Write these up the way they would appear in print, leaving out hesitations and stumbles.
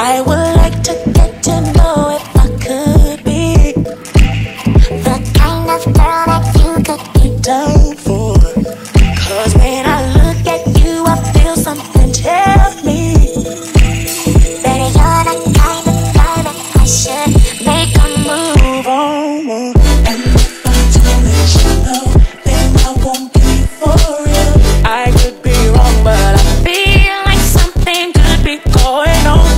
I would like to get to know if I could be the kind of girl that you could be down for. 'Cause when I look at you, I feel something tell me that you're the kind of guy that I should make a move on. And if I tell you no, then I won't be for real. I could be wrong, but I feel like something could be going on.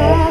Oh,